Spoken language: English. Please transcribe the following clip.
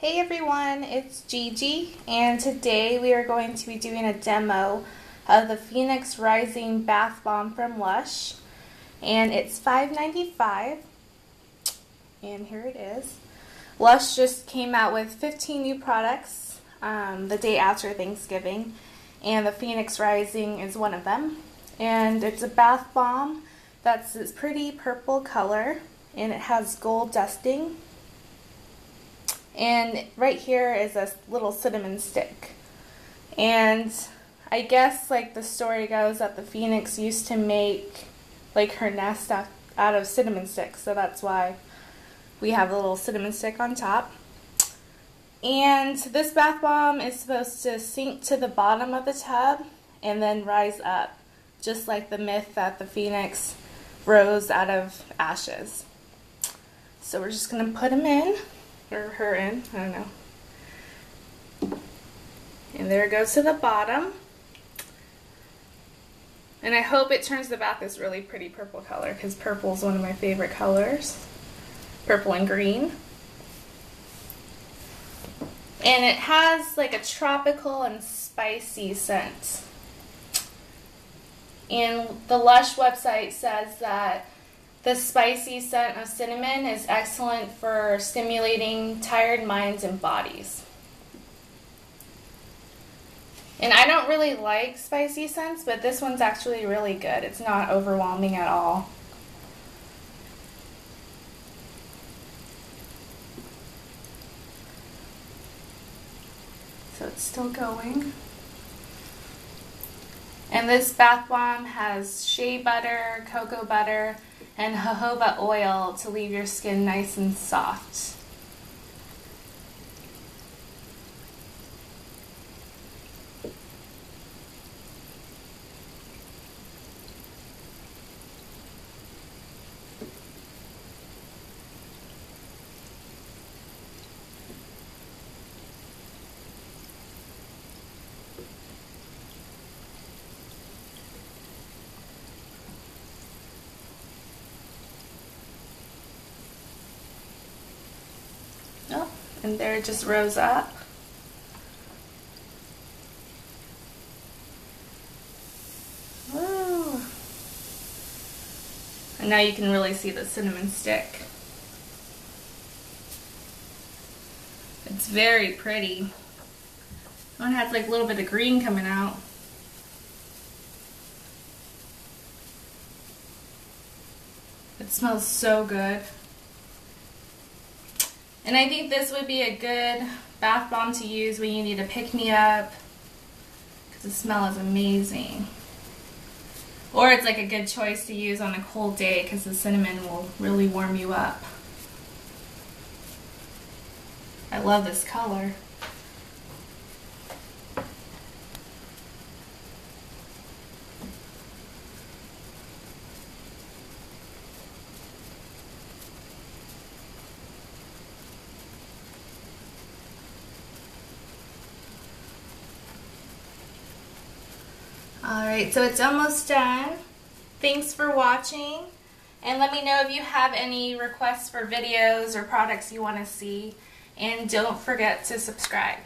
Hey everyone, it's Gigi, and today we are going to be doing a demo of the Phoenix Rising Bath Bomb from Lush, and it's $5.95, and here it is. Lush just came out with 15 new products the day after Thanksgiving, and the Phoenix Rising is one of them. And it's a bath bomb that's this pretty purple color, and it has gold dusting. And right here is a little cinnamon stick. And I guess, like, the story goes that the Phoenix used to make, like, her nest out of cinnamon sticks. So that's why we have a little cinnamon stick on top. And this bath bomb is supposed to sink to the bottom of the tub and then rise up, just like the myth that the Phoenix rose out of ashes. So we're just going to put them in. Or her in, I don't know. And there it goes to the bottom. And I hope it turns the bath this really pretty purple color, because purple is one of my favorite colors. Purple and green. And it has like a tropical and spicy scent. And the Lush website says that the spicy scent of cinnamon is excellent for stimulating tired minds and bodies. And I don't really like spicy scents, but this one's actually really good. It's not overwhelming at all. So it's still going. And this bath bomb has shea butter, cocoa butter, and jojoba oil to leave your skin nice and soft. And there it just rose up. Woo. And now you can really see the cinnamon stick. It's very pretty. One has like a little bit of green coming out. It smells so good. And I think this would be a good bath bomb to use when you need a pick-me-up, because the smell is amazing. Or it's like a good choice to use on a cold day, because the cinnamon will really warm you up. I love this color. Alright, so it's almost done. Thanks for watching, and let me know if you have any requests for videos or products you want to see, and don't forget to subscribe.